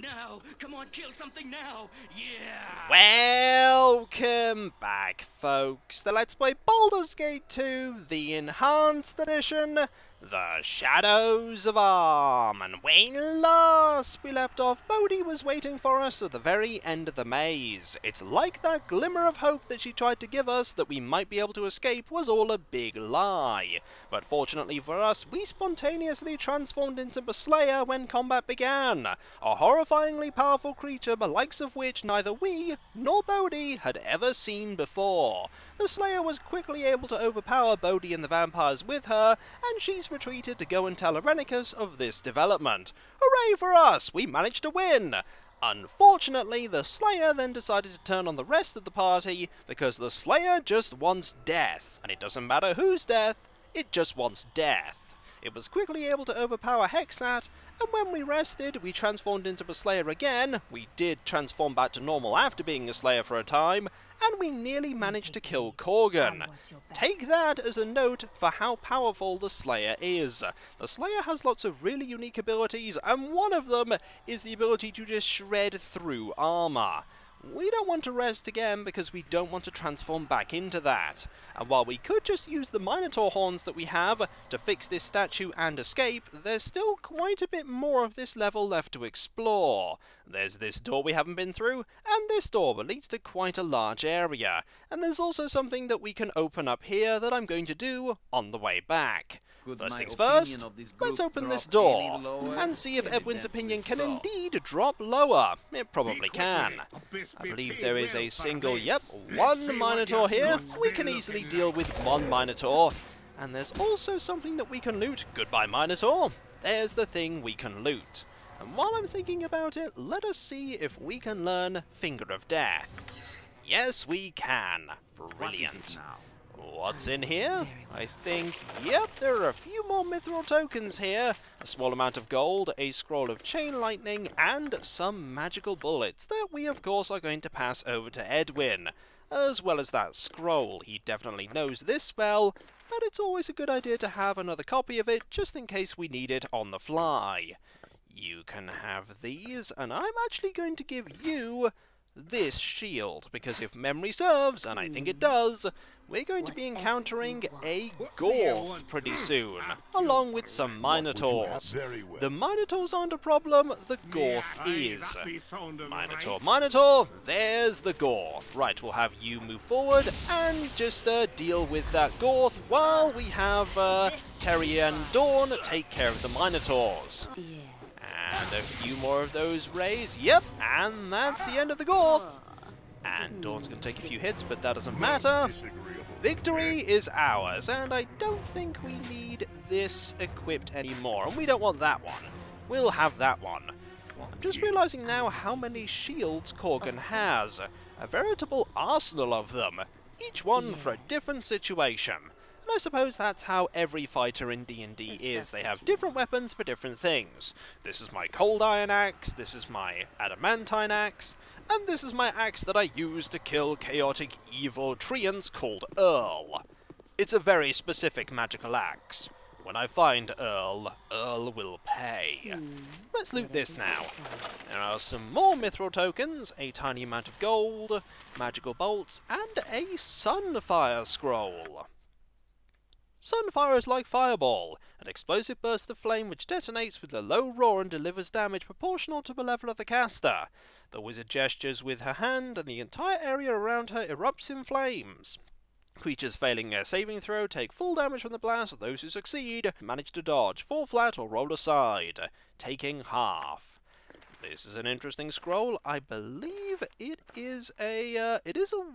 now. Come on, kill something now. Yeah. Welcome back, folks. The Let's Play Baldur's Gate 2, the Enhanced Edition, the Shadows of Amn. And when last we left off, Bodhi was waiting for us at the very end of the maze. It's like that glimmer of hope that she tried to give us that we might be able to escape was all a big lie. But fortunately for us, we spontaneously transformed into a slayer when combat began, a horrifyingly powerful creature the likes of which neither we nor Bodhi had ever seen before. The slayer was quickly able to overpower Bodhi and the vampires with her, and she's retreated to go and tell Irenicus of this development. Hooray for us! We managed to win! Unfortunately, the slayer then decided to turn on the rest of the party, because the slayer just wants death, and it doesn't matter whose death, it just wants death. It was quickly able to overpower Hexxat, and when we rested, we transformed into a slayer again. We did transform back to normal after being a slayer for a time, and we nearly managed to kill Korgan. Take that as a note for how powerful the slayer is. The slayer has lots of really unique abilities, and one of them is the ability to just shred through armor. We don't want to rest again because we don't want to transform back into that. And while we could just use the Minotaur horns that we have to fix this statue and escape, there's still quite a bit more of this level left to explore. There's this door we haven't been through, and this door that leads to quite a large area. And there's also something that we can open up here that I'm going to do on the way back. First things first, let's open this door and see if Edwin's opinion can indeed drop lower. It probably can. I believe there is a single, yep, one Minotaur here. We can easily deal with one Minotaur. And there's also something that we can loot. Goodbye, Minotaur. There's the thing we can loot. And while I'm thinking about it, let us see if we can learn Finger of Death. Yes, we can. Brilliant. What's in here? I think, yep, there are a few more mithril tokens here. A small amount of gold, a scroll of chain lightning, and some magical bullets that we, of course, are going to pass over to Edwin. As well as that scroll. He definitely knows this spell, but it's always a good idea to have another copy of it just in case we need it on the fly. You can have these, and I'm actually going to give you this shield, because if memory serves, and I think it does, we're going to be encountering a Gorth pretty soon, along with some Minotaurs. The Minotaurs aren't a problem, the Gorth is. Minotaur, Minotaur, there's the Gorth. Right, we'll have you move forward and just deal with that Gorth while we have Terri and Dorn take care of the Minotaurs. And a few more of those rays. Yep, and that's the end of the Gorth. And Dawn's going to take a few hits, but that doesn't matter. Victory is ours, and I don't think we need this equipped anymore. And we don't want that one. We'll have that one. I'm just realizing now how many shields Korgan has. A veritable arsenal of them. Each one for a different situation. And I suppose that's how every fighter in D&D is. They have different weapons for different things. This is my cold iron axe, this is my adamantine axe, and this is my axe that I use to kill chaotic evil treants called Ural. It's a very specific magical axe. When I find Ural, Ural will pay. Let's loot this now. There are some more mithril tokens, a tiny amount of gold, magical bolts, and a sunfire scroll. Sunfire is like Fireball, an explosive burst of flame which detonates with a low roar and delivers damage proportional to the level of the caster. The wizard gestures with her hand, and the entire area around her erupts in flames. Creatures failing their saving throw take full damage from the blast. Those who succeed manage to dodge, fall flat, or roll aside, taking half. This is an interesting scroll. I believe it is a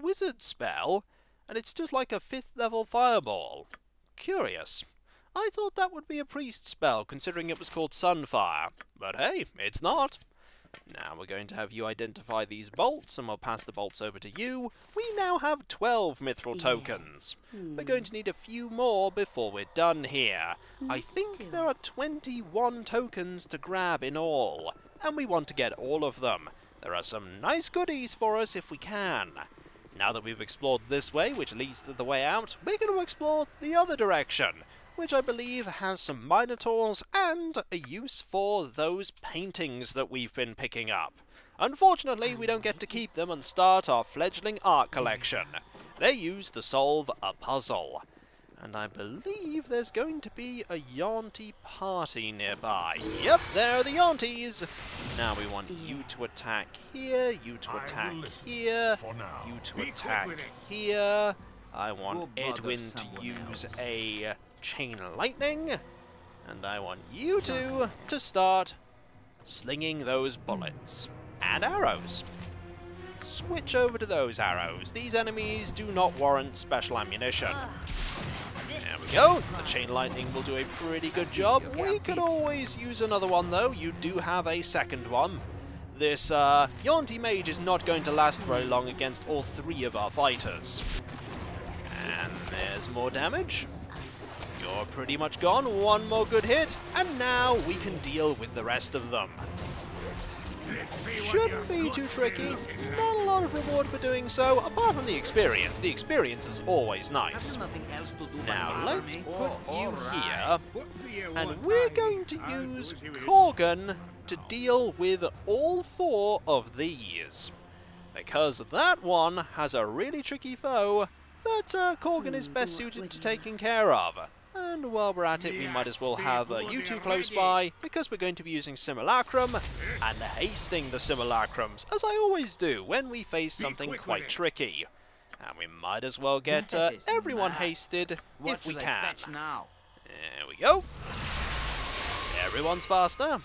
wizard spell, and it's just like a 5th level Fireball. Curious. I thought that would be a priest spell, considering it was called Sunfire. But hey, it's not. Now we're going to have you identify these bolts, and we'll pass the bolts over to you. We now have 12 mithril tokens. We're going to need a few more before we're done here. I think there are 21 tokens to grab in all, and we want to get all of them. There are some nice goodies for us if we can. Now that we've explored this way, which leads to the way out, we're going to explore the other direction, which I believe has some Minotaurs and a use for those paintings that we've been picking up. Unfortunately, we don't get to keep them and start our fledgling art collection. They're used to solve a puzzle. And I believe there's going to be a Yonti party nearby. Yep, there are the Yonties! Now we want you to attack here, you to attack here, you to attack here. I want Edwin to use a chain lightning. And I want you two to start slinging those bullets. And arrows. Switch over to those arrows. These enemies do not warrant special ammunition. There we go, the chain lightning will do a pretty good job. We could always use another one though, you do have a second one. This Yonti mage is not going to last very long against all three of our fighters. And there's more damage. You're pretty much gone, one more good hit, and now we can deal with the rest of them. Shouldn't be too tricky, not a lot of reward for doing so, apart from the experience. The experience is always nice. Now let's put you here, and we're going to use Korgan to deal with all four of these. Because that one has a really tricky foe that Korgan is best suited to taking care of. And while we're at it, we might as well have you two close by, because we're going to be using Simulacrum and hasting the Simulacrums, as I always do when we face something quite tricky. And we might as well get everyone hasted if we can. There we go. Everyone's faster.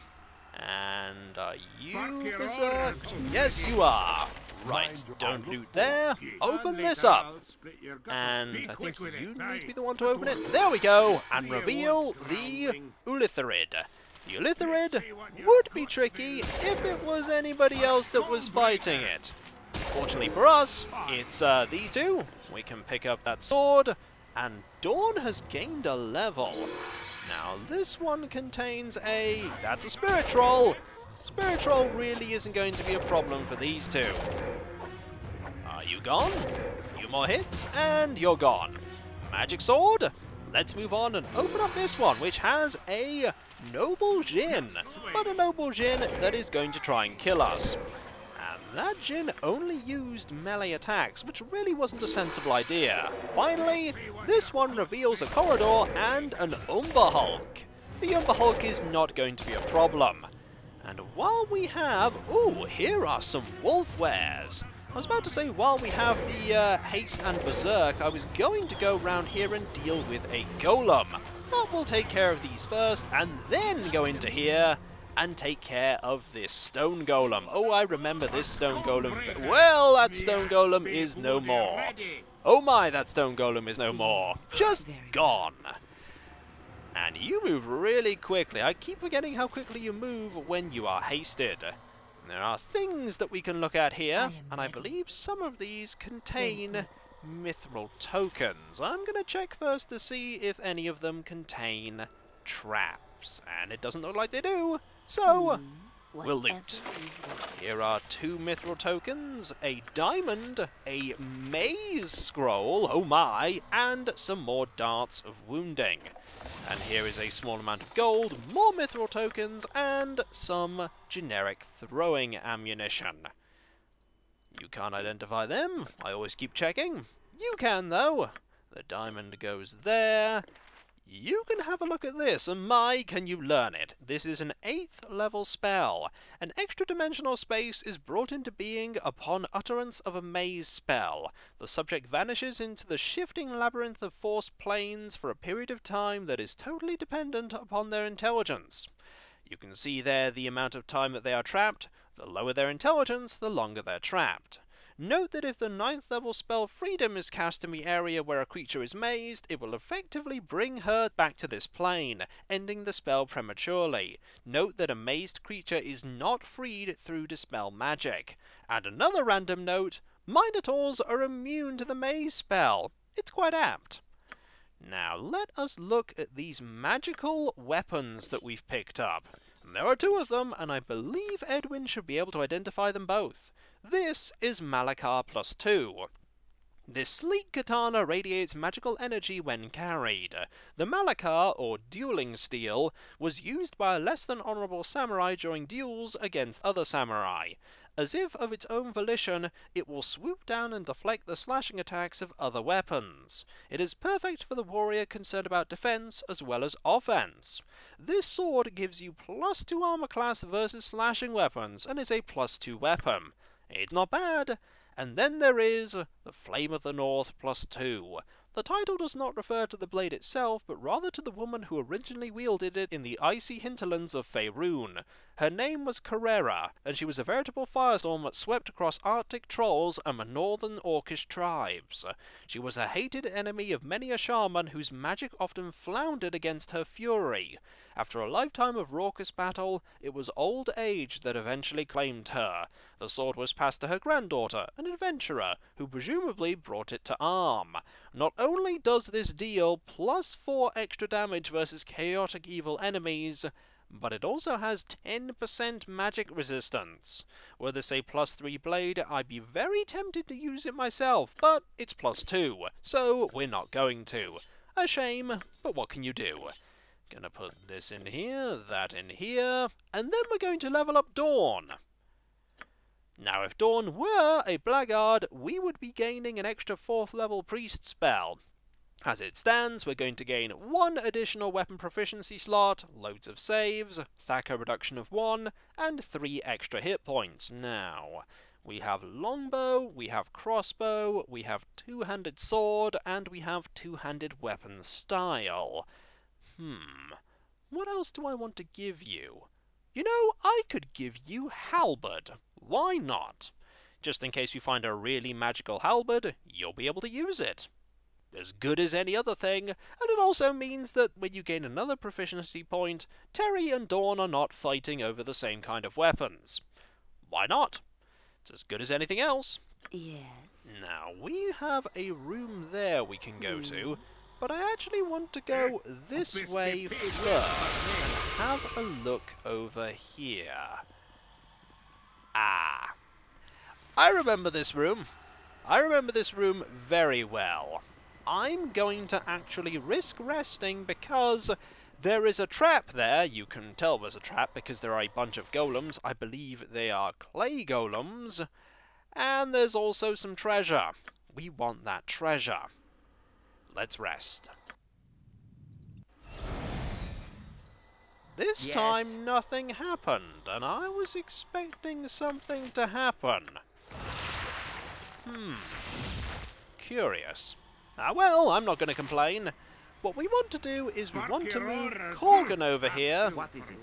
And are you berserked? Yes, you are. Right, don't loot there. Open this up. And I think you need to be the one to open it. There we go! And reveal the Ulitharid. The Ulitharid would be tricky if it was anybody else that was fighting it. Fortunately for us, it's these two. We can pick up that sword. And Dorn has gained a level. Now this one contains a... that's a Spirit Troll! Spirit Troll really isn't going to be a problem for these two. Are you gone? A few more hits, and you're gone. Magic Sword? Let's move on and open up this one, which has a noble djinn. But a noble djinn that is going to try and kill us. And that djinn only used melee attacks, which really wasn't a sensible idea. Finally, this one reveals a corridor and an umber hulk. The umber hulk is not going to be a problem. And while we have... ooh, here are some wolf wares. I was about to say, while we have the haste and berserk, I was going to go round here and deal with a golem. But we'll take care of these first, and then go into here and take care of this stone golem. Oh, I remember this stone golem. Well, that stone golem is no more. Oh my, that stone golem is no more. Just gone. And you move really quickly. I keep forgetting how quickly you move when you are hasted. There are things that we can look at here, and I believe some of these contain mithril tokens. I'm going to check first to see if any of them contain traps, and it doesn't look like they do, so we'll loot. Here are two mithril tokens, a diamond, a maze scroll, oh my, and some more darts of wounding. And here is a small amount of gold, more mithril tokens, and some generic throwing ammunition. You can't identify them, I always keep checking. You can though. The diamond goes there. You can have a look at this, and my, can you learn it? This is an 8th level spell. An extra-dimensional space is brought into being upon utterance of a maze spell. The subject vanishes into the shifting labyrinth of force planes for a period of time that is totally dependent upon their intelligence. You can see there the amount of time that they are trapped. The lower their intelligence, the longer they're trapped. Note that if the 9th level spell Freedom is cast in the area where a creature is mazed, it will effectively bring her back to this plane, ending the spell prematurely. Note that a mazed creature is not freed through Dispel Magic. And another random note, Minotaurs are immune to the maze spell. It's quite apt. Now let us look at these magical weapons that we've picked up. There are two of them, and I believe Edwin should be able to identify them both. This is Malacar +2. This sleek katana radiates magical energy when carried. The Malacar, or dueling steel, was used by a less than honourable samurai during duels against other samurai. As if of its own volition, it will swoop down and deflect the slashing attacks of other weapons. It is perfect for the warrior concerned about defense as well as offense. This sword gives you +2 armor class versus slashing weapons, and is a +2 weapon. It's not bad. And then there is the Flame of the North +2. The title does not refer to the blade itself, but rather to the woman who originally wielded it in the icy hinterlands of Faerun. Her name was Carrera, and she was a veritable firestorm that swept across Arctic trolls and the northern Orcish tribes. She was a hated enemy of many a shaman whose magic often floundered against her fury. After a lifetime of raucous battle, it was old age that eventually claimed her. The sword was passed to her granddaughter, an adventurer, who presumably brought it to Arm. Not only does this deal +4 extra damage versus chaotic evil enemies, but it also has 10% magic resistance. Were this a +3 blade, I'd be very tempted to use it myself, but it's +2, so we're not going to. A shame, but what can you do? Gonna put this in here, that in here, and then we're going to level up Dorn. Now if Dorn were a Blaggard, we would be gaining an extra 4th level priest spell. As it stands, we're going to gain 1 additional weapon proficiency slot, loads of saves, Thacker reduction of 1, and 3 extra hit points. Now, we have longbow, we have crossbow, we have two-handed sword, and we have two-handed weapon style. What else do I want to give you? You know, I could give you halberd. Why not? Just in case we find a really magical halberd, you'll be able to use it. As good as any other thing, and it also means that when you gain another proficiency point, Terri and Dorn are not fighting over the same kind of weapons. Why not? It's as good as anything else. Yes. Now, we have a room there we can go to, but I actually want to go this way first, and have a look over here. Ah. I remember this room. I remember this room very well. I'm going to actually risk resting because there is a trap there. You can tell there's a trap because there are a bunch of golems. I believe they are clay golems. And there's also some treasure. We want that treasure. Let's rest. This time nothing happened, and I was expecting something to happen. Curious. Ah well, I'm not going to complain. What we want to do is we want to move Korgan over here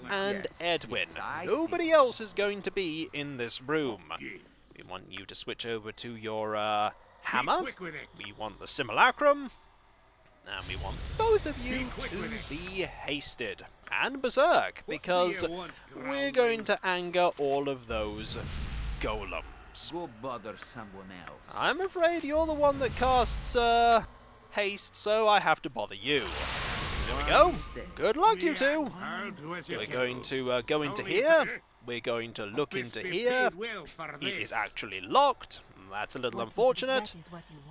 and Edwin. Nobody else is going to be in this room. We want you to switch over to your hammer. We want the Simulacrum. And we want both of you to be hasted and berserk because we're going to anger all of those golems. Go bother someone else. I'm afraid you're the one that casts haste, so I have to bother you. There we go. Good luck, you two. We're going to go into here. We're going to look into here. It is actually locked. That's a little unfortunate.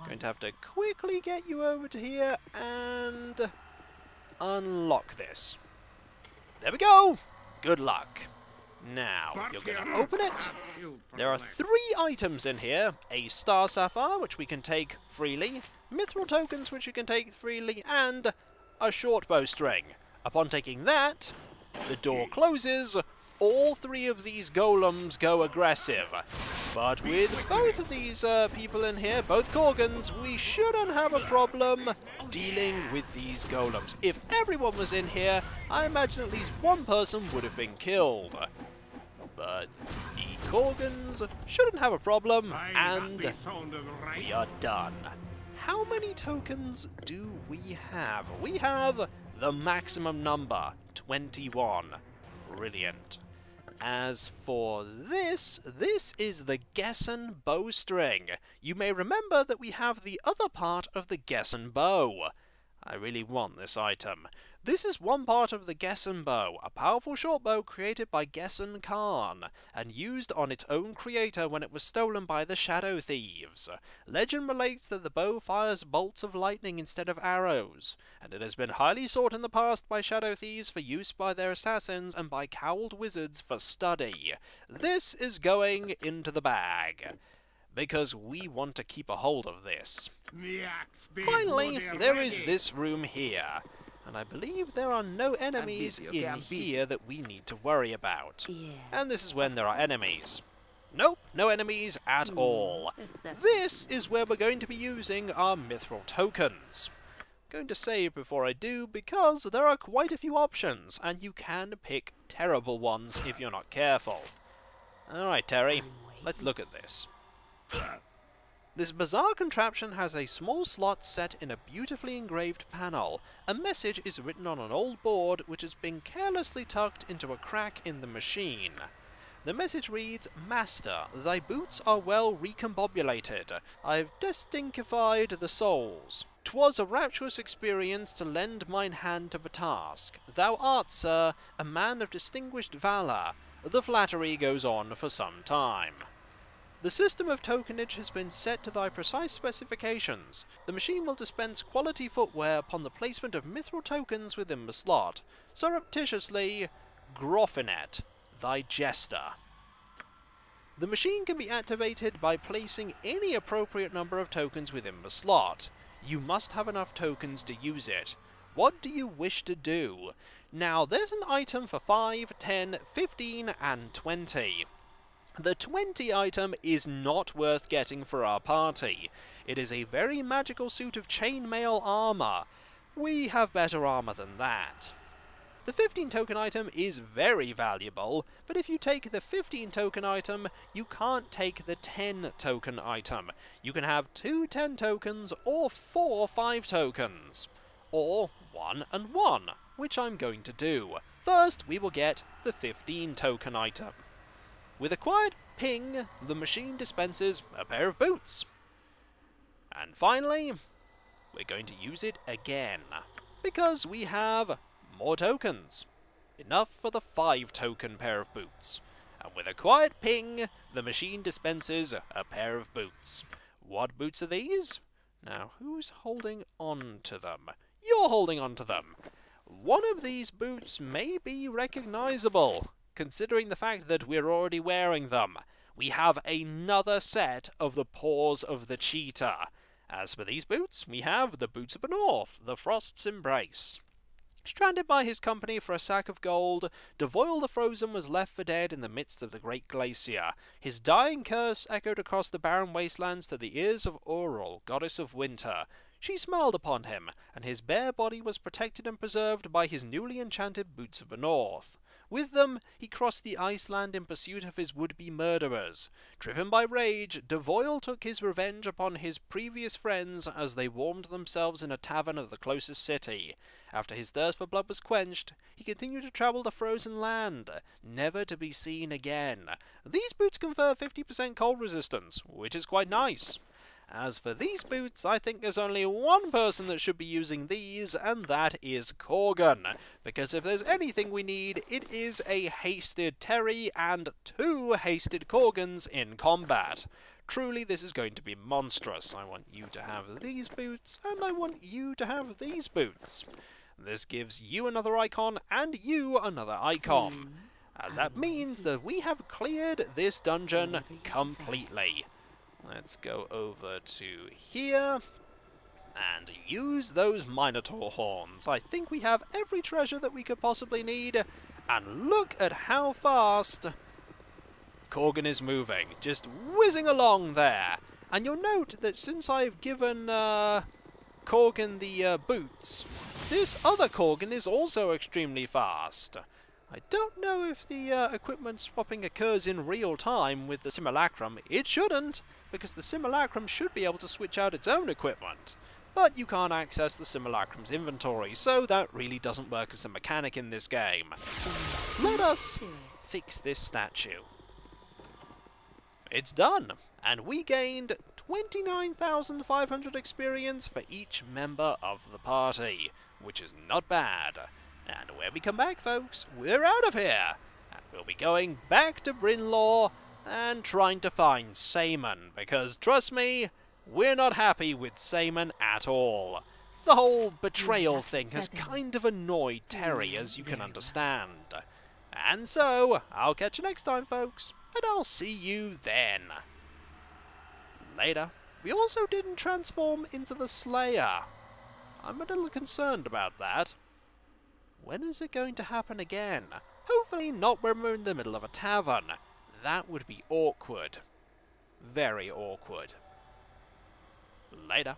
Going to have to quickly get you over to here and unlock this. There we go. Good luck. Now, you're going to open it. There are 3 items in here. A star sapphire, which we can take freely, mithril tokens, which you can take freely, and a short bowstring. Upon taking that, the door closes. All 3 of these golems go aggressive. But with both of these people in here, both Korgans, we shouldn't have a problem dealing with these golems. If everyone was in here, I imagine at least one person would have been killed. But the Korgans shouldn't have a problem, and we are done. How many tokens do we have? We have the maximum number, 21. Brilliant. As for this, this is the Gesen Bowstring. You may remember that we have the other part of the Gesen Bow. I really want this item. This is one part of the Gesen Bow, a powerful shortbow created by Gesen Khan, and used on its own creator when it was stolen by the Shadow Thieves. Legend relates that the bow fires bolts of lightning instead of arrows, and it has been highly sought in the past by Shadow Thieves for use by their assassins and by Cowled Wizards for study. This is going into the bag, because we want to keep a hold of this. Finally, there is this room here. And I believe there are no enemies in here that we need to worry about. Yeah. And this is when there are enemies. Nope, no enemies at all. This is where we're going to be using our mithril tokens. I'm going to save before I do, because there are quite a few options, and you can pick terrible ones if you're not careful. Alright, Terri, let's look at this. This bizarre contraption has a small slot set in a beautifully engraved panel. A message is written on an old board which has been carelessly tucked into a crack in the machine. The message reads, "Master, thy boots are well recombobulated. I've distinctified the soles. 'Twas a rapturous experience to lend mine hand to the task. Thou art, sir, a man of distinguished valour." The flattery goes on for some time. The system of tokenage has been set to thy precise specifications. The machine will dispense quality footwear upon the placement of mithril tokens within the slot. Surreptitiously, Groffinet, thy jester. The machine can be activated by placing any appropriate number of tokens within the slot. You must have enough tokens to use it. What do you wish to do? Now, there's an item for 5, 10, 15, and 20. The 20 item is not worth getting for our party. It is a very magical suit of chainmail armour. We have better armour than that. The 15 token item is very valuable, but if you take the 15 token item, you can't take the 10 token item. You can have 2 10 tokens or 4 5 tokens. Or 1 and 1, which I'm going to do. First, we will get the 15 token item. With a quiet ping, the machine dispenses a pair of boots. And finally, we're going to use it again, because we have more tokens. Enough for the 5 token pair of boots. And with a quiet ping, the machine dispenses a pair of boots. What boots are these? Now, who's holding on to them? You're holding on to them! One of these boots may be recognisable, considering the fact that we're already wearing them. We have another set of the Paws of the Cheetah. As for these boots, we have the Boots of the North, the Frost's Embrace. Stranded by his company for a sack of gold, Devoyle the Frozen was left for dead in the midst of the great glacier. His dying curse echoed across the barren wastelands to the ears of Ural, goddess of winter. She smiled upon him, and his bare body was protected and preserved by his newly enchanted Boots of the North. With them, he crossed the iceland in pursuit of his would-be murderers. Driven by rage, Devoyle took his revenge upon his previous friends as they warmed themselves in a tavern of the closest city. After his thirst for blood was quenched, he continued to travel the frozen land, never to be seen again. These boots confer 50% cold resistance, which is quite nice. As for these boots, I think there's only one person that should be using these, and that is Korgan. Because if there's anything we need, it is a hasted Terri and 2 hasted Korgans in combat. Truly, this is going to be monstrous. I want you to have these boots, and I want you to have these boots. This gives you another icon, and you another icon. And that means that we have cleared this dungeon completely. Let's go over to here and use those Minotaur horns. I think we have every treasure that we could possibly need, and look at how fast Korgan is moving, just whizzing along there. And you'll note that since I've given Korgan the boots, this other Korgan is also extremely fast. I don't know if the equipment swapping occurs in real time with the Simulacrum. It shouldn't, because the Simulacrum should be able to switch out its own equipment. But you can't access the Simulacrum's inventory, so that really doesn't work as a mechanic in this game. Let us fix this statue. It's done, and we gained 29,500 experience for each member of the party, which is not bad. And when we come back, folks, we're out of here, and we'll be going back to Brynlaw and trying to find Saemon, because trust me, we're not happy with Saemon at all. The whole betrayal thing has kind of annoyed Terri, as you can understand. And so, I'll catch you next time, folks, and I'll see you then. Later. We also didn't transform into the Slayer. I'm a little concerned about that. When is it going to happen again? Hopefully not when we're in the middle of a tavern. That would be awkward. Very awkward. Later.